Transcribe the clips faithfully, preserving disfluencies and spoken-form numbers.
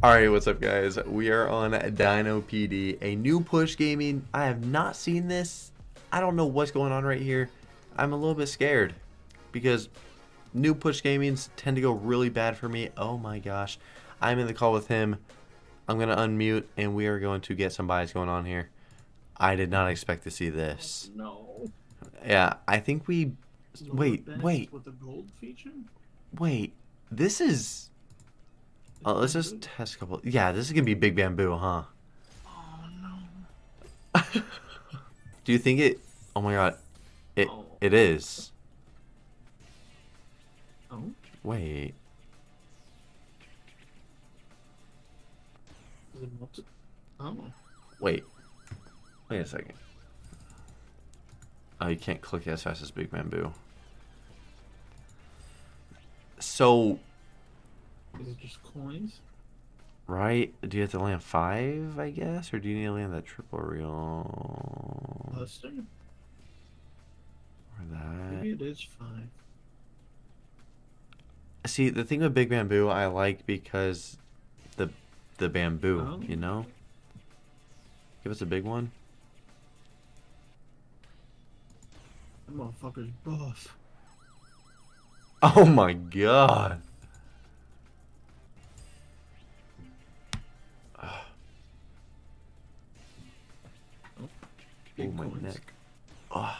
Alright, what's up guys? We are on Dino P D, a new Push Gaming. I have not seen this. I don't know what's going on right here. I'm a little bit scared because new Push Gamings tend to go really bad for me. Oh my gosh. I'm in the call with him. I'm going to unmute and we are going to get some buys going on here. I did not expect to see this. No. Yeah, I think we... Wait, wait. With the gold feature? Wait, this is... Uh, let's just test a couple. Yeah, this is gonna be Big Bamboo, huh? Oh no. Do you think it? Oh my God, it oh. it is. Oh. Wait. Oh. Wait. Wait a second. Oh, you can't click it as fast as Big Bamboo. So. Is it just coins? Right? Do you have to land five, I guess? Or do you need to land that triple reel? Buster? Or that? Maybe it is five. See, the thing with Big Bamboo I like because the the bamboo, oh. you know? Give us a big one. That motherfucker's buff. Oh my God. Oh my neck. Oh.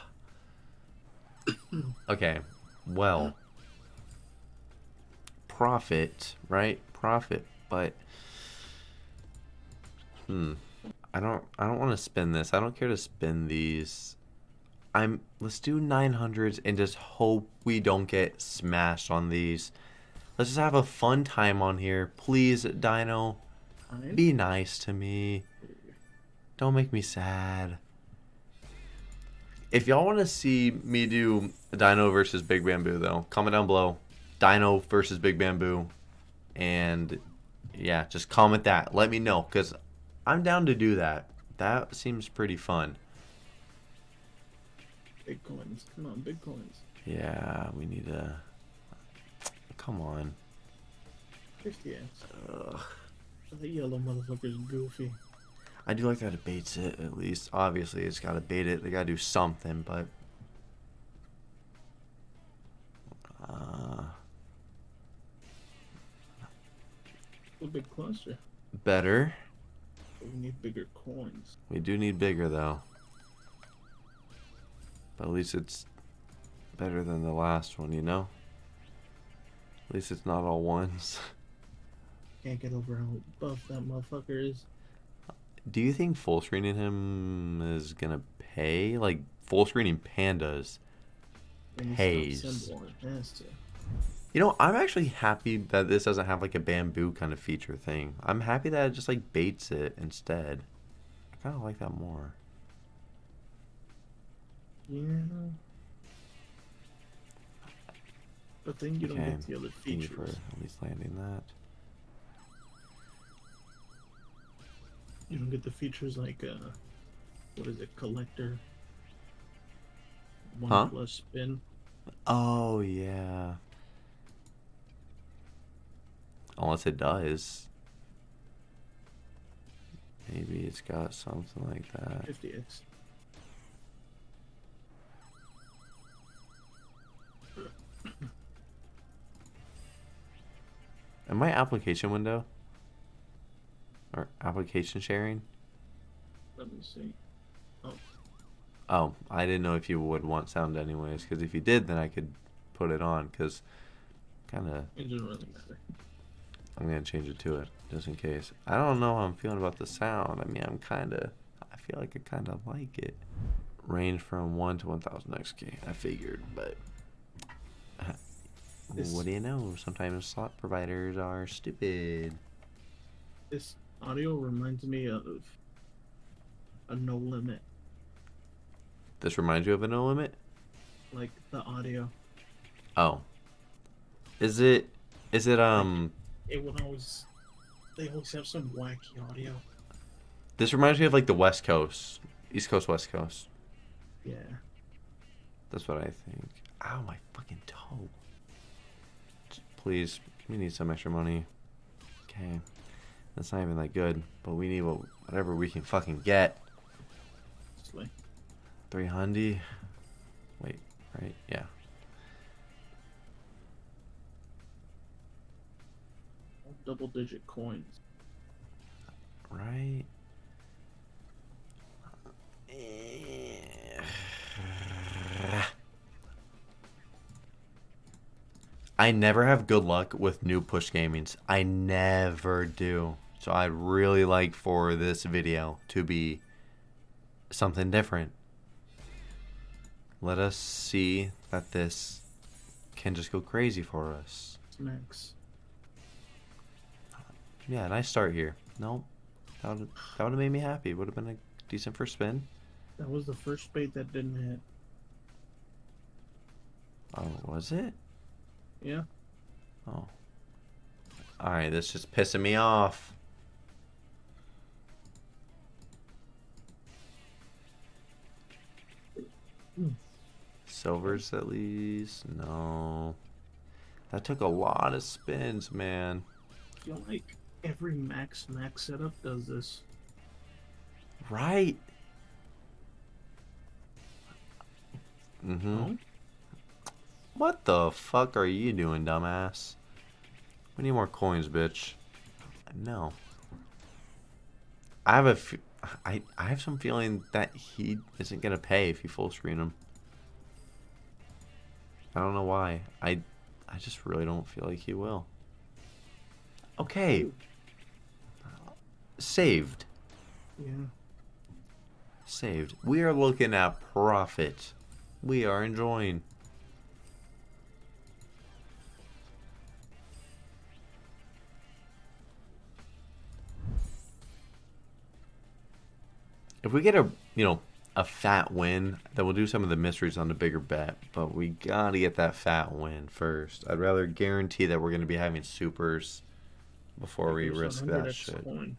Okay, well, profit, right? Profit, but hmm, I don't, I don't want to spin this. I don't care to spin these. I'm. Let's do nine hundreds and just hope we don't get smashed on these. Let's just have a fun time on here, please, Dino. Be nice to me. Don't make me sad. If y'all want to see me do Dino versus Big Bamboo, though, comment down below. Dino versus Big Bamboo. And, yeah, just comment that. Let me know, because I'm down to do that. That seems pretty fun. Big coins. Come on, big coins. Yeah, we need to... Come on. fifty S. Ugh. The yellow motherfucker's goofy. I do like that it baits it, at least. Obviously, it's got to bait it. They got to do something, but... Uh, a little bit closer. Better. But we need bigger coins. We do need bigger, though. But at least it's better than the last one, you know? At least it's not all ones. Can't get over how buff that motherfucker is. Do you think full screening him is gonna pay? Like full screening pandas pays. You know, I'm actually happy that this doesn't have like a bamboo kind of feature thing. I'm happy that it just like baits it instead. I kind of like that more. Yeah. But then you okay. don't get the other features. Thank you for at least landing that. You don't get the features like, uh, what is it, collector? One huh? plus spin. Oh, yeah. Unless it does. Maybe it's got something like that. fifty S. Am my application window? Or application sharing? Let me see. Oh. Oh, I didn't know if you would want sound anyways, because if you did, then I could put it on, because kind of... It doesn't really matter. I'm going to change it to it, just in case. I don't know how I'm feeling about the sound. I mean, I'm kind of... I feel like I kind of like it. Range from one to one thousand X K, I figured, but... This... What do you know? Sometimes slot providers are stupid. This... Audio reminds me of a No Limit. This reminds you of a No Limit? Like the audio. Oh. Is it is it um it will always they always have some wacky audio. This reminds me of like the West Coast. East Coast, West Coast. Yeah. That's what I think. Ow, my fucking toe. Please, we need some extra money. Okay. That's not even that good, but we need whatever we can fucking get. Three hundy. Wait, right? Yeah. Double-digit coins. Right. I never have good luck with new push gamings. I never do. So I'd really like for this video to be something different. Let us see that this can just go crazy for us. Next. Yeah, and I start here. Nope. That would have made me happy. Would have been a decent first spin. That was the first bait that didn't hit. Oh, was it? Yeah. Oh. Alright, this is pissing me off. Mm. Silvers at least. No. That took a lot of spins, man. I feel like every max max setup does this. Right. Mm-hmm. Oh? What the fuck are you doing, dumbass? We need more coins, bitch. No. I have a f I, I have some feeling that he isn't gonna pay if you full screen him. I don't know why. I I just really don't feel like he will. Okay. Saved. Yeah. Saved. We are looking at profit. We are enjoying. If we get a, you know, a fat win, then we'll do some of the mysteries on the bigger bet. But we gotta get that fat win first. I'd rather guarantee that we're gonna be having supers before we risk that shit. Coin.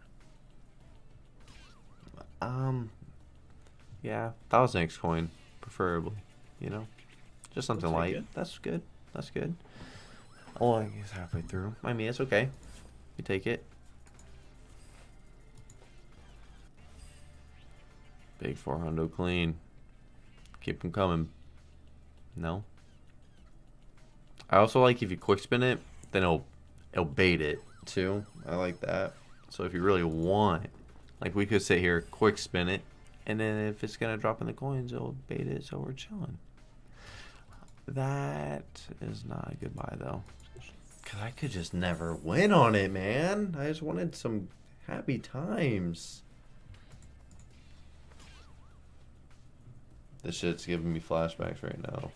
Um, yeah, thousand X coin, preferably. You know, just something light. Good. That's good. That's good. Oh, I guess halfway through. I mean, it's okay. We take it. Big four hundred clean. Keep them coming. No. I also like if you quick spin it, then it'll it'll bait it too. I like that. So if you really want, like we could sit here, quick spin it, and then if it's gonna drop in the coins, it'll bait it. So we're chilling. That is not a good buy though, cause I could just never win on it, man. I just wanted some happy times. This shit's giving me flashbacks right now.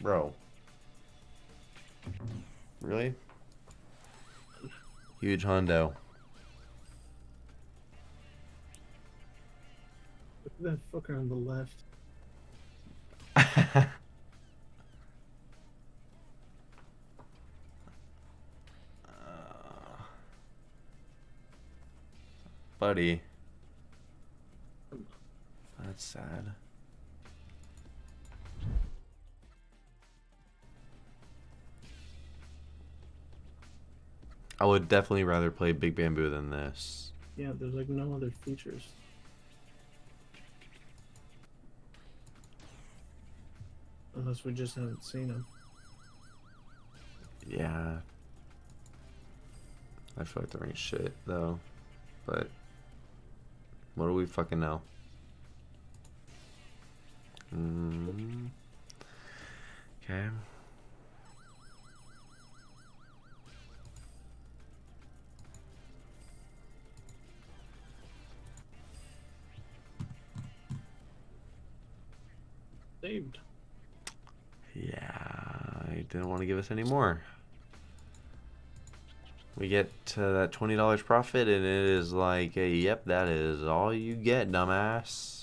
Bro. Really? Huge hundo. Look at that fucker on the left. uh, buddy. That's sad. I would definitely rather play Big Bamboo than this. Yeah, there's like no other features. Unless we just haven't seen them. Yeah. I feel like they're ain't shit though. But what do we fucking know? Mm. Okay. Saved. Yeah, I didn't want to give us any more. We get to that twenty dollars profit, and it is like, hey, yep, that is all you get, dumbass.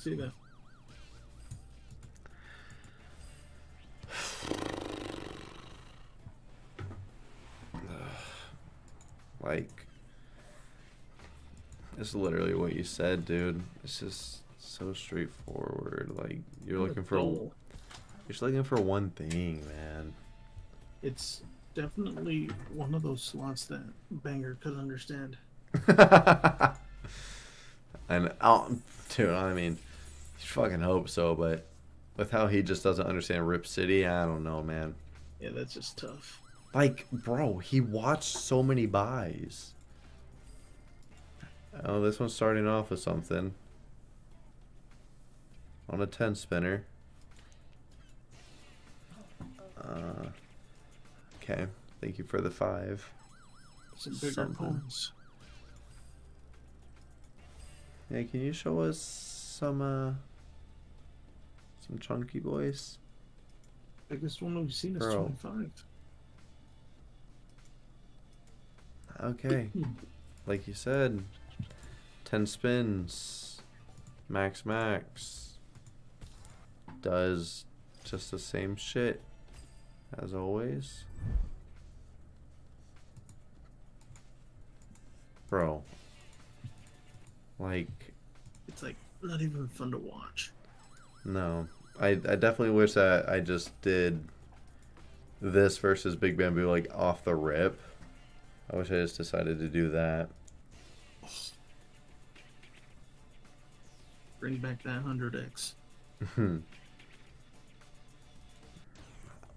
See that. Like, it's literally what you said, dude. It's just so straightforward. Like, you're looking for, you're just looking for one thing, man. It's definitely one of those slots that Banger could understand. And I'll, dude, I mean, you fucking hope so, but with how he just doesn't understand Rip City, I don't know, man. Yeah, that's just tough. Like, bro, he watched so many buys. Oh, this one's starting off with something. On a ten spinner. Uh, okay, thank you for the five. Some bigger something. Pulls. Yeah, can you show us some uh, some chunky boys? Biggest one we've seen is twenty-five. Okay, like you said, ten spins, max max, does just the same shit as always. Bro, like, it's like not even fun to watch. No, I, I definitely wish that I just did this versus Big Bamboo like off the rip. I wish I just decided to do that. Bring back that one hundred X.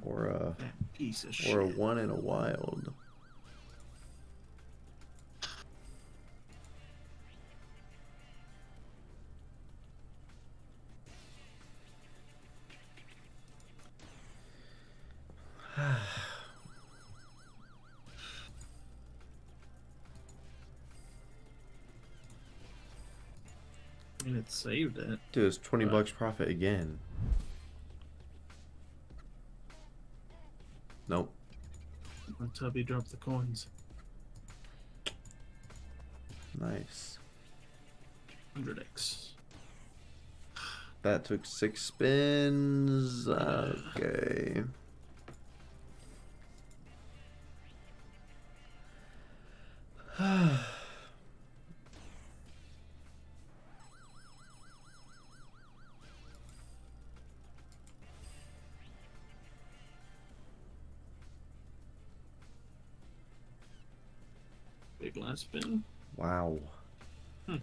Or a that piece of shit. Or a one in a wild. I mean, it saved it. Dude, it's twenty but... bucks profit again. Nope. Tubby dropped the coins. Nice. one hundred X. That took six spins. Okay. Big last spin. Wow. Hmm.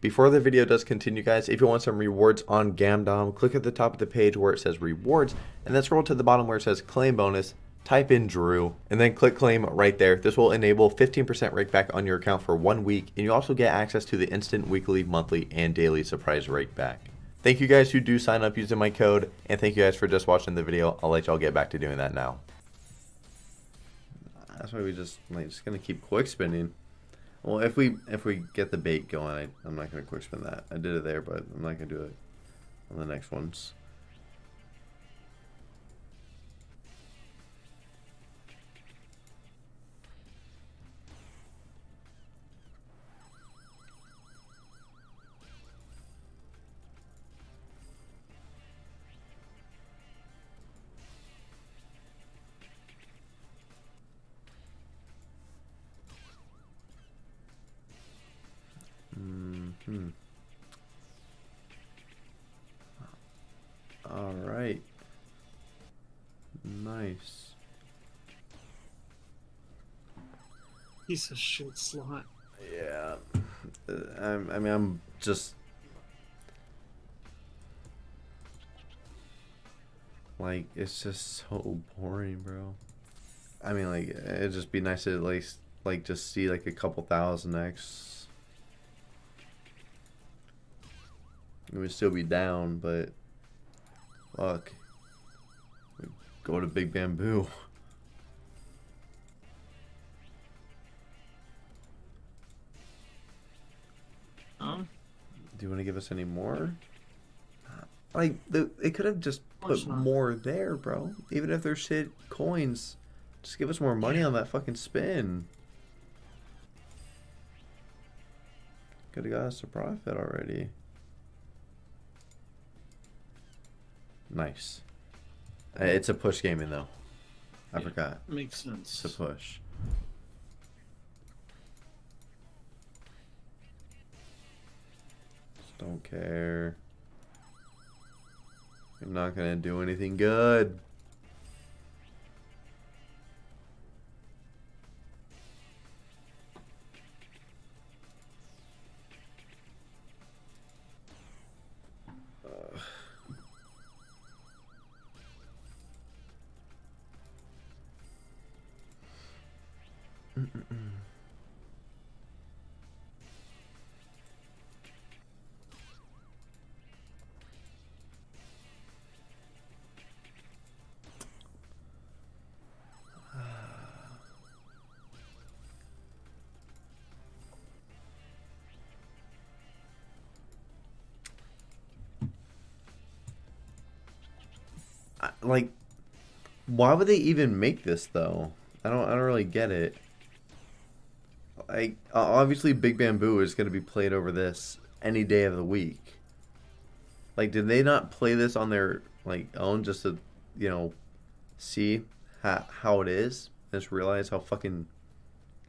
Before the video does continue, guys, if you want some rewards on Gamdom, click at the top of the page where it says rewards, and then scroll to the bottom where it says claim bonus. Type in Drew and then click claim right there. This will enable fifteen percent rakeback on your account for one week, and you also get access to the instant weekly, monthly, and daily surprise rakeback. Thank you guys who do sign up using my code, and thank you guys for just watching the video. I'll let y'all get back to doing that now. That's why we just like just gonna keep quick spinning. Well, if we if we get the bait going, I, I'm not gonna quick spin that. I did it there, but I'm not gonna do it on the next ones. Hmm. All right. Nice. Piece of shit slot. Yeah. I'm, I mean, I'm just like, it's just so boring, bro. I mean, like, it'd just be nice to at least like just see like a couple thousand X. We would still be down, but fuck. We'd go to Big Bamboo. Huh? Do you want to give us any more? Like, the, they could have just put more there, bro. Even if they're shit coins, just give us more money on that fucking spin. Could have got us a profit already. Nice. It's a push gaming though. I yeah, forgot. Makes sense. It's a push. Don't care. I'm not gonna do anything good. Like, why would they even make this though? I don't, I don't really get it. Like, obviously, Big Bamboo is going to be played over this any day of the week. Like, did they not play this on their like own just to, you know, see how how it is? And just realize how fucking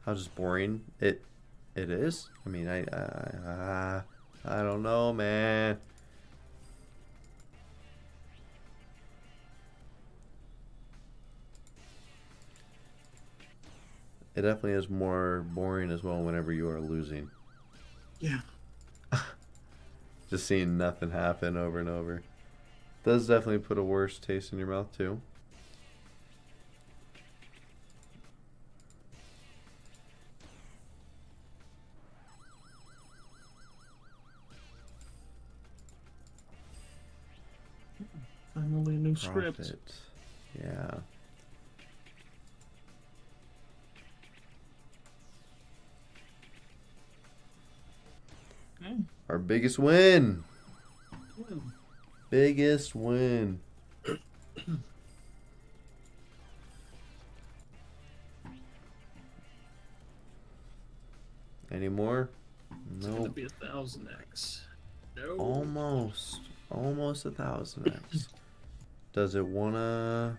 how just boring it it is. I mean, I I, I, I don't know, man. It definitely is more boring as well whenever you are losing. Yeah. Just seeing nothing happen over and over. Does definitely put a worse taste in your mouth too. Finally a new script. Yeah. Our biggest win. win. Biggest win. Any more? No. It's gonna be a thousand X. No. Almost. Almost a thousand X. Does it wanna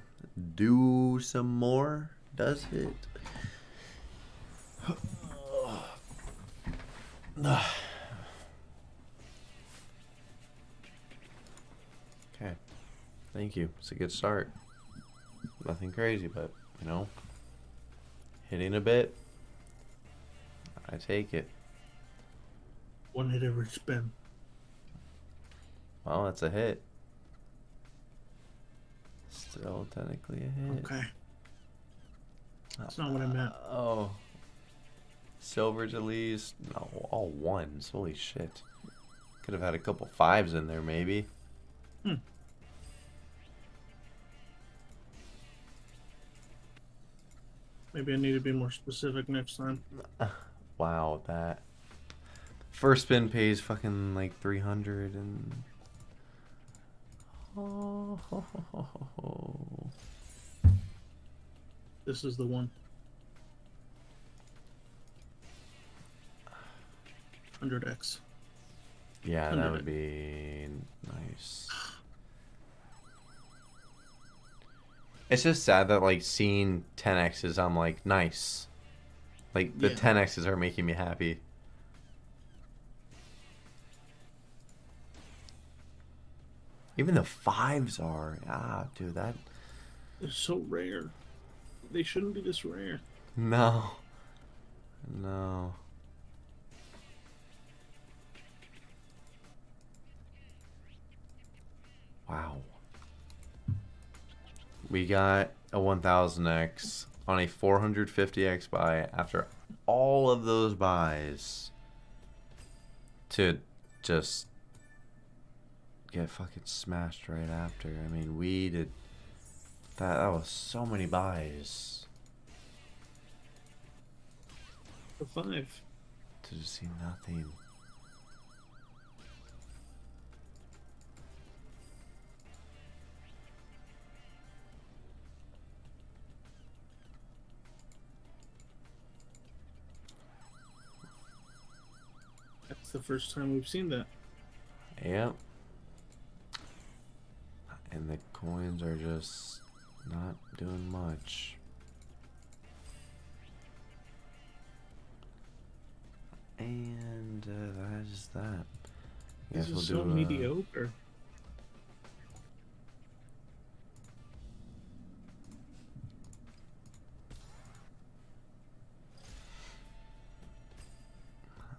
do some more? Does it? Okay, thank you. It's a good start. Nothing crazy, but, you know, hitting a bit, I take it. One hit every spin. Well, that's a hit. Still technically a hit. Okay. That's uh, not what I meant. Oh. Silvers at least. No, all ones. Holy shit. Could have had a couple fives in there, maybe. Hmm. Maybe I need to be more specific next time. Wow, that first spin pays fucking like three hundred and. Oh. Ho, ho, ho, ho. This is the one. Hundred X. Yeah, that would be nice. It's just sad that, like, seeing ten X's, I'm like, nice. Like, the yeah. ten X's are making me happy. Even the fives are. Ah, dude, that... They're so rare. They shouldn't be this rare. No. No. Wow. We got a one thousand X on a four hundred fifty X buy after all of those buys to just get fucking smashed right after. I mean, we did that. That was so many buys. For five. To just see nothing. That's the first time we've seen that. Yep. And the coins are just not doing much. And uh, that is that. This is so mediocre.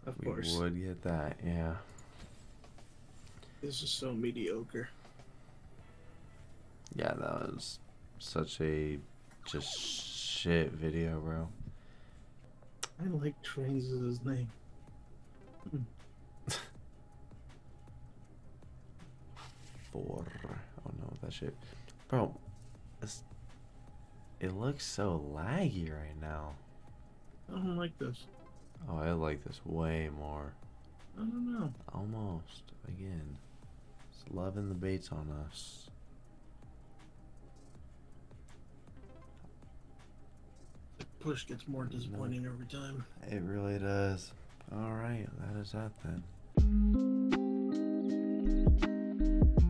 Of course. We would get that, yeah. This is so mediocre. Yeah, that was such a just shit video, bro. I like trains as his name. Four. Oh no, that shit. Bro, it's, it looks so laggy right now. I don't like this. Oh, I like this way more. I don't know. Almost. Again. It's loving the baits on us. The push gets more disappointing every time. It really does. Alright, that is that then.